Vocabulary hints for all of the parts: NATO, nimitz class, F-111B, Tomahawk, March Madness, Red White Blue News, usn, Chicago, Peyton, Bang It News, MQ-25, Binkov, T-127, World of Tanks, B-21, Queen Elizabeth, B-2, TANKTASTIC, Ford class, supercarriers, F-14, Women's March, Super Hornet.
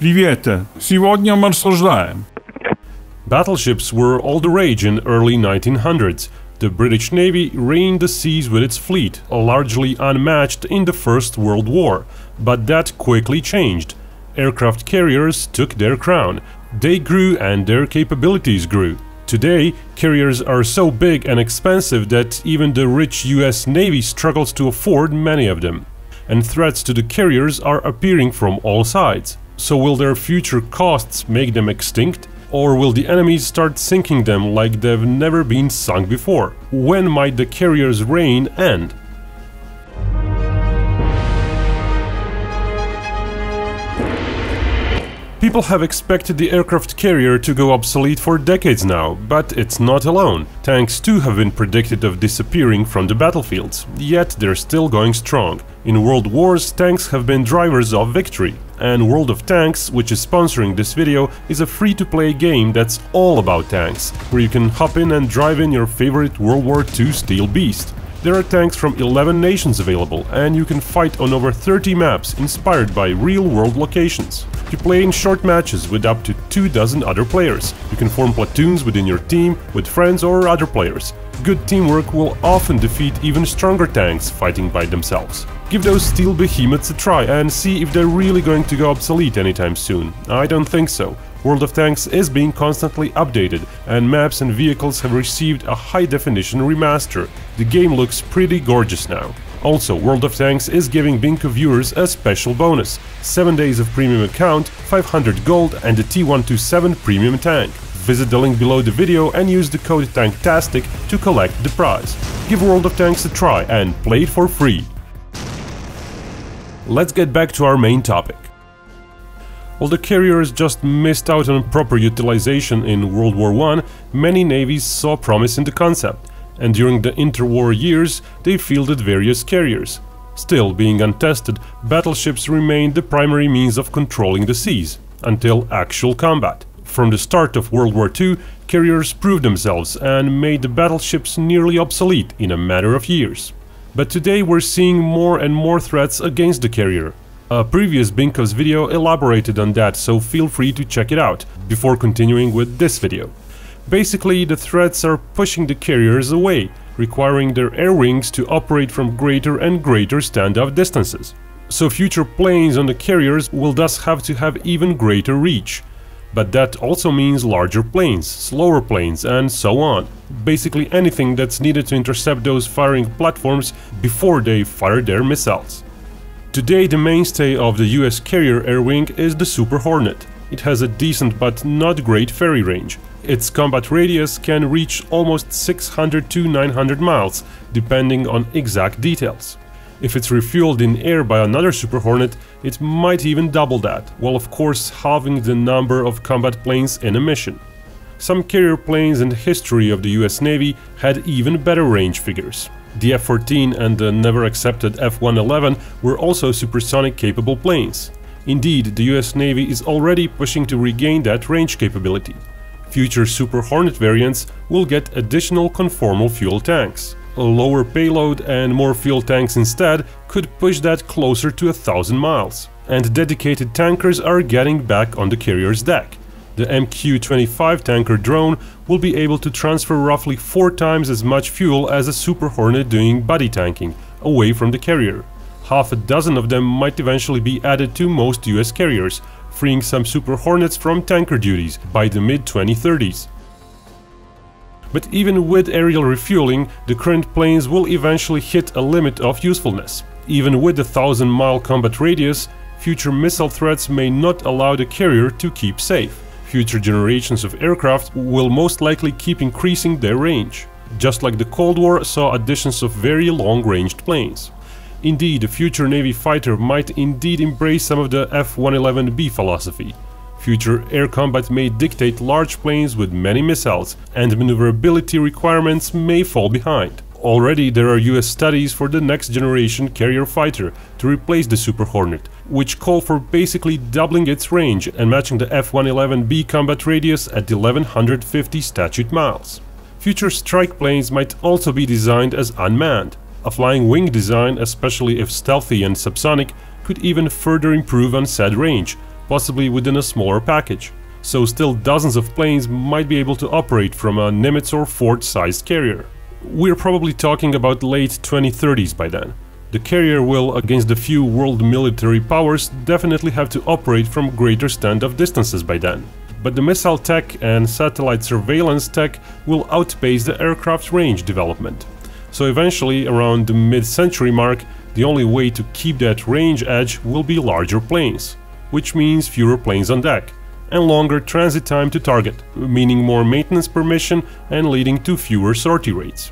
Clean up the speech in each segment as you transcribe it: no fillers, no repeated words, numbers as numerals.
Привет! Сегодня мы рассуждаем. Battleships were all the rage in early 1900s. The British Navy reigned the seas with its fleet, largely unmatched in the First World War, but that quickly changed. Aircraft carriers took their crown. They grew and their capabilities grew. Today, carriers are so big and expensive that even the rich US Navy struggles to afford many of them. And threats to the carriers are appearing from all sides. So will their future costs make them extinct? Or will the enemies start sinking them like they've never been sunk before? When might the carrier's reign end? People have expected the aircraft carrier to go obsolete for decades now, but it's not alone. Tanks too have been predicted of disappearing from the battlefields, yet they're still going strong. In world wars, tanks have been drivers of victory, and World of Tanks, which is sponsoring this video, is a free-to-play game that's all about tanks, where you can hop in and drive in your favorite World War II steel beast. There are tanks from 11 nations available, and you can fight on over 30 maps inspired by real-world locations. You play in short matches with up to 24 other players. You can form platoons within your team, with friends or other players. Good teamwork will often defeat even stronger tanks fighting by themselves. Give those steel behemoths a try and see if they're really going to go obsolete anytime soon. I don't think so. World of Tanks is being constantly updated, and maps and vehicles have received a high-definition remaster. The game looks pretty gorgeous now. Also, World of Tanks is giving Binkov viewers a special bonus: 7 days of premium account, 500 gold and the T-127 premium tank. Visit the link below the video and use the code TANKTASTIC to collect the prize. Give World of Tanks a try and play it for free. Let's get back to our main topic. While the carriers just missed out on proper utilization in World War I, many navies saw promise in the concept, and during the interwar years they fielded various carriers. Still, being untested, battleships remained the primary means of controlling the seas, until actual combat. From the start of World War II, carriers proved themselves and made the battleships nearly obsolete in a matter of years. But today we're seeing more and more threats against the carrier. A previous Binkov's video elaborated on that, so feel free to check it out, before continuing with this video. Basically, the threats are pushing the carriers away, requiring their air wings to operate from greater and greater standoff distances. So future planes on the carriers will thus have to have even greater reach. But that also means larger planes, slower planes and so on. Basically anything that's needed to intercept those firing platforms before they fire their missiles. Today the mainstay of the US carrier air wing is the Super Hornet. It has a decent but not great ferry range. Its combat radius can reach almost 600 to 900 miles, depending on exact details. If it's refueled in air by another Super Hornet, it might even double that, while of course halving the number of combat planes in a mission. Some carrier planes in the history of the US Navy had even better range figures. The F-14 and the never-accepted F-111 were also supersonic-capable planes. Indeed, the US Navy is already pushing to regain that range capability. Future Super Hornet variants will get additional conformal fuel tanks. A lower payload and more fuel tanks instead could push that closer to 1,000 miles. And dedicated tankers are getting back on the carrier's deck. The MQ-25 tanker drone will be able to transfer roughly 4 times as much fuel as a Super Hornet doing buddy tanking, away from the carrier. Half a dozen of them might eventually be added to most US carriers, freeing some Super Hornets from tanker duties by the mid-2030s. But even with aerial refueling, the current planes will eventually hit a limit of usefulness. Even with the 1,000-mile combat radius, future missile threats may not allow the carrier to keep safe. Future generations of aircraft will most likely keep increasing their range, just like the Cold War saw additions of very long-ranged planes. Indeed, a future Navy fighter might indeed embrace some of the F-111B philosophy. Future air combat may dictate large planes with many missiles, and maneuverability requirements may fall behind. Already there are US studies for the next generation carrier fighter to replace the Super Hornet, which call for basically doubling its range and matching the F-111B combat radius at 1150 statute miles. Future strike planes might also be designed as unmanned. A flying wing design, especially if stealthy and subsonic, could even further improve on said range, possibly within a smaller package. So still dozens of planes might be able to operate from a Nimitz or Ford-sized carrier. We're probably talking about late 2030s by then. The carrier will, against the few world military powers, definitely have to operate from greater standoff distances by then. But the missile tech and satellite surveillance tech will outpace the aircraft range development. So eventually, around the mid-century mark, the only way to keep that range edge will be larger planes, which means fewer planes on deck and longer transit time to target, meaning more maintenance per mission and leading to fewer sortie rates.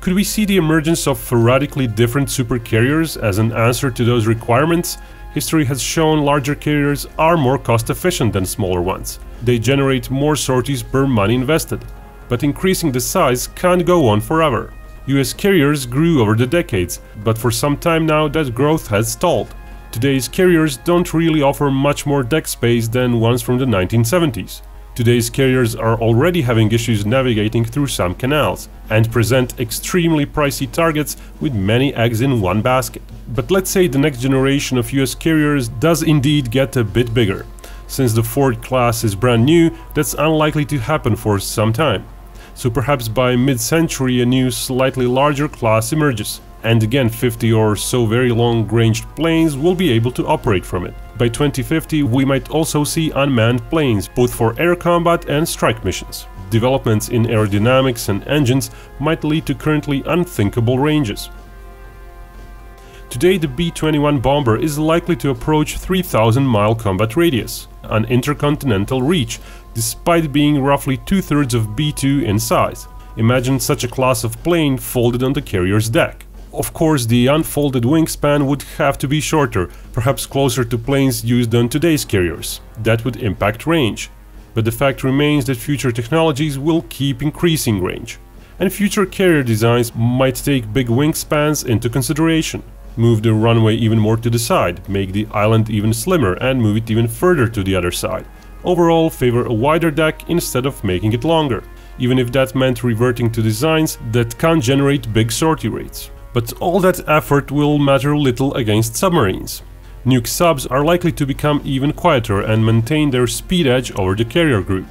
Could we see the emergence of radically different supercarriers as an answer to those requirements? History has shown larger carriers are more cost-efficient than smaller ones. They generate more sorties per money invested. But increasing the size can't go on forever. US carriers grew over the decades, but for some time now that growth has stalled. Today's carriers don't really offer much more deck space than ones from the 1970s. Today's carriers are already having issues navigating through some canals and present extremely pricey targets with many eggs in one basket. But let's say the next generation of US carriers does indeed get a bit bigger. Since the Ford class is brand new, that's unlikely to happen for some time. So perhaps by mid-century a new, slightly larger class emerges. And again, 50 or so very long-ranged planes will be able to operate from it. By 2050, we might also see unmanned planes, both for air combat and strike missions. Developments in aerodynamics and engines might lead to currently unthinkable ranges. Today, the B-21 bomber is likely to approach 3,000-mile combat radius, an intercontinental reach, despite being roughly two-thirds of B-2 in size. Imagine such a class of plane folded on the carrier's deck. Of course, the unfolded wingspan would have to be shorter, perhaps closer to planes used on today's carriers. That would impact range. But the fact remains that future technologies will keep increasing range. And future carrier designs might take big wingspans into consideration. Move the runway even more to the side, make the island even slimmer and move it even further to the other side. Overall, favor a wider deck instead of making it longer, even if that meant reverting to designs that can't generate big sortie rates. But all that effort will matter little against submarines. Nuke subs are likely to become even quieter and maintain their speed edge over the carrier group.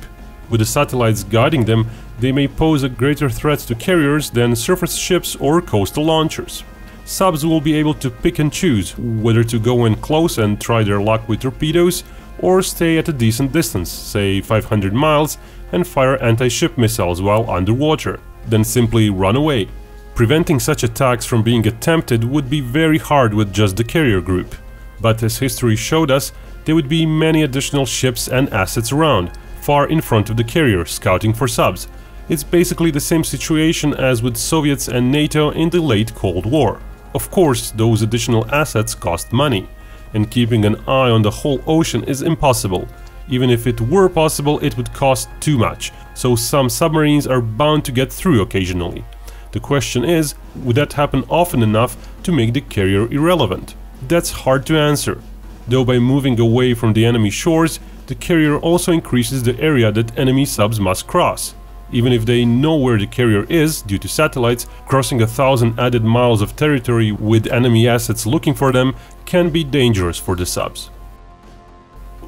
With the satellites guiding them, they may pose a greater threat to carriers than surface ships or coastal launchers. Subs will be able to pick and choose whether to go in close and try their luck with torpedoes, or stay at a decent distance, say 500 miles, and fire anti-ship missiles while underwater, then simply run away. Preventing such attacks from being attempted would be very hard with just the carrier group. But as history showed us, there would be many additional ships and assets around, far in front of the carrier, scouting for subs. It's basically the same situation as with Soviets and NATO in the late Cold War. Of course, those additional assets cost money. And keeping an eye on the whole ocean is impossible. Even if it were possible, it would cost too much, so some submarines are bound to get through occasionally. The question is, would that happen often enough to make the carrier irrelevant? That's hard to answer. Though by moving away from the enemy shores, the carrier also increases the area that enemy subs must cross. Even if they know where the carrier is, due to satellites, crossing 1,000 added miles of territory with enemy assets looking for them can be dangerous for the subs.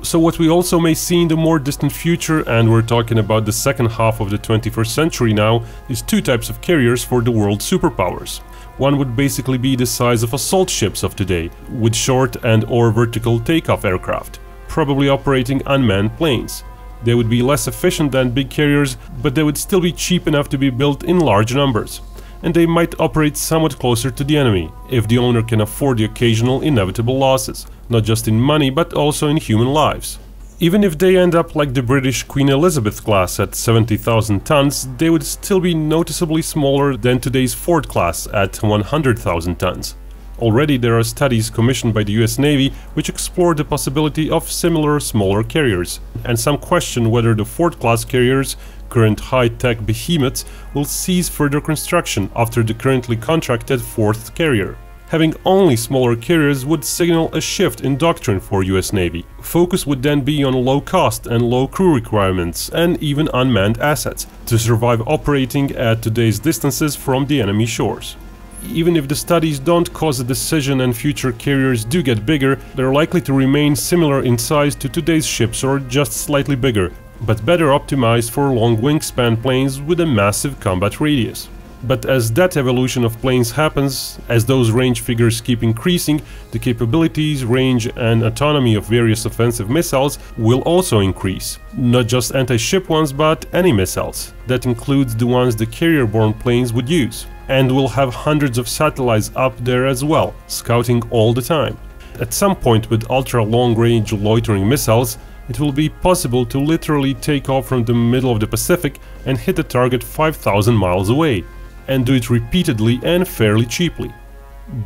So what we also may see in the more distant future, and we're talking about the second half of the 21st century now, is two types of carriers for the world superpowers. One would basically be the size of assault ships of today, with short and or vertical takeoff aircraft, probably operating unmanned planes. They would be less efficient than big carriers, but they would still be cheap enough to be built in large numbers. And they might operate somewhat closer to the enemy, if the owner can afford the occasional inevitable losses, not just in money but also in human lives. Even if they end up like the British Queen Elizabeth class at 70,000 tons, they would still be noticeably smaller than today's Ford class at 100,000 tons. Already there are studies commissioned by the US Navy which explore the possibility of similar smaller carriers, and some question whether the Ford-class carriers, current high-tech behemoths, will cease further construction after the currently contracted fourth carrier. Having only smaller carriers would signal a shift in doctrine for US Navy. Focus would then be on low cost and low crew requirements and even unmanned assets to survive operating at today's distances from the enemy shores. Even if the studies don't cause a decision and future carriers do get bigger, they're likely to remain similar in size to today's ships or just slightly bigger, but better optimized for long wingspan planes with a massive combat radius. But as that evolution of planes happens, as those range figures keep increasing, the capabilities, range and autonomy of various offensive missiles will also increase. Not just anti-ship ones, but any missiles. That includes the ones the carrier-borne planes would use. And we'll have hundreds of satellites up there as well, scouting all the time. At some point with ultra-long-range loitering missiles, it will be possible to literally take off from the middle of the Pacific and hit a target 5,000 miles away, and do it repeatedly and fairly cheaply.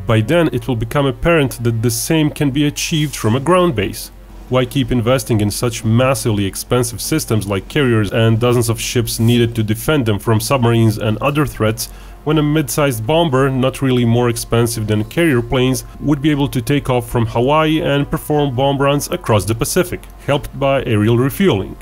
By then it will become apparent that the same can be achieved from a ground base. Why keep investing in such massively expensive systems like carriers and dozens of ships needed to defend them from submarines and other threats, when a mid-sized bomber, not really more expensive than carrier planes, would be able to take off from Hawaii and perform bomb runs across the Pacific, helped by aerial refueling?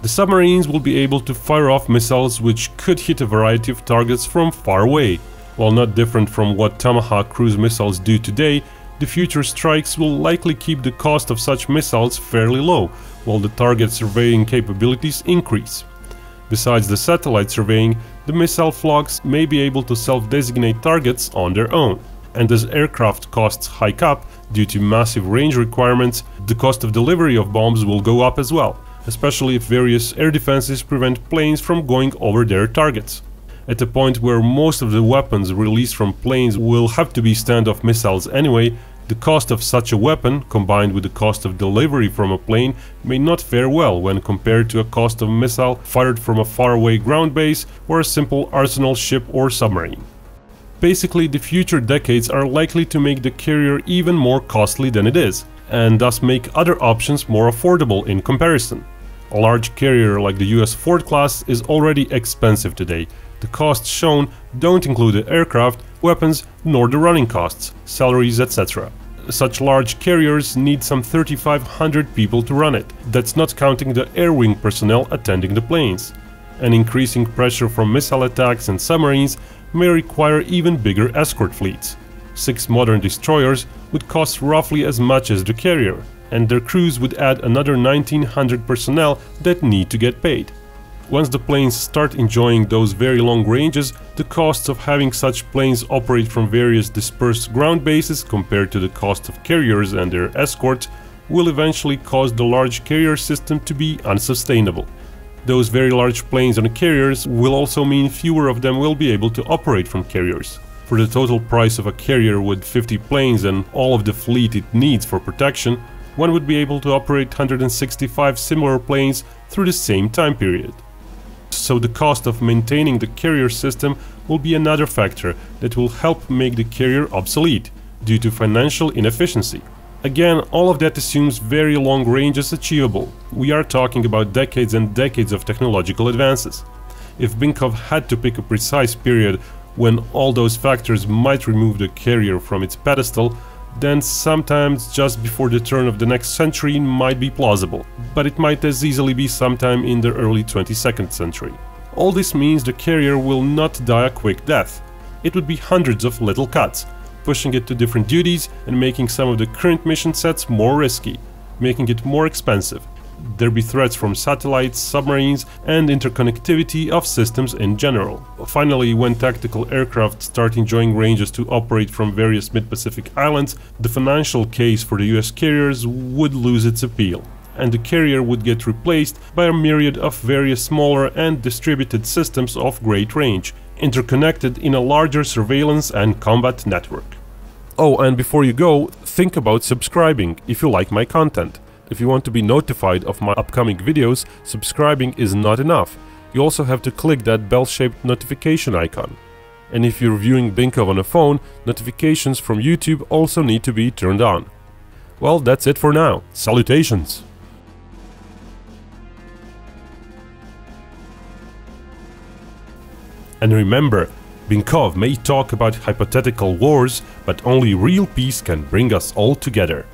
The submarines will be able to fire off missiles which could hit a variety of targets from far away. While not different from what Tomahawk cruise missiles do today, the future strikes will likely keep the cost of such missiles fairly low, while the target surveying capabilities increase. Besides the satellite surveying, the missile flocks may be able to self-designate targets on their own. And as aircraft costs hike up due to massive range requirements, the cost of delivery of bombs will go up as well, especially if various air defenses prevent planes from going over their targets. At a point where most of the weapons released from planes will have to be standoff missiles anyway, the cost of such a weapon, combined with the cost of delivery from a plane, may not fare well when compared to a cost of a missile fired from a faraway ground base or a simple arsenal ship or submarine. Basically, the future decades are likely to make the carrier even more costly than it is, and thus make other options more affordable in comparison. A large carrier like the US Ford class is already expensive today. The costs shown don't include the aircraft, weapons, nor the running costs, salaries, etc. Such large carriers need some 3,500 people to run it. That's not counting the air wing personnel attending the planes. And increasing pressure from missile attacks and submarines may require even bigger escort fleets. 6 modern destroyers would cost roughly as much as the carrier, and their crews would add another 1,900 personnel that need to get paid. Once the planes start enjoying those very long ranges, the costs of having such planes operate from various dispersed ground bases compared to the cost of carriers and their escorts will eventually cause the large carrier system to be unsustainable. Those very large planes on carriers will also mean fewer of them will be able to operate from carriers. For the total price of a carrier with 50 planes and all of the fleet it needs for protection, one would be able to operate 165 similar planes through the same time period. So the cost of maintaining the carrier system will be another factor that will help make the carrier obsolete, due to financial inefficiency. Again, all of that assumes very long ranges achievable. We are talking about decades and decades of technological advances. If Binkov had to pick a precise period when all those factors might remove the carrier from its pedestal, then sometimes just before the turn of the next century might be plausible, but it might as easily be sometime in the early 22nd century. All this means the carrier will not die a quick death. It would be hundreds of little cuts, pushing it to different duties and making some of the current mission sets more risky, making it more expensive. There'd be threats from satellites, submarines, and interconnectivity of systems in general. Finally, when tactical aircraft start enjoying ranges to operate from various mid-Pacific islands, the financial case for the US carriers would lose its appeal, and the carrier would get replaced by a myriad of various smaller and distributed systems of great range, interconnected in a larger surveillance and combat network. Oh, and before you go, think about subscribing if you like my content. If you want to be notified of my upcoming videos, subscribing is not enough. You also have to click that bell-shaped notification icon. And if you're viewing Binkov on a phone, notifications from YouTube also need to be turned on. Well, that's it for now. Salutations! And remember, Binkov may talk about hypothetical wars, but only real peace can bring us all together.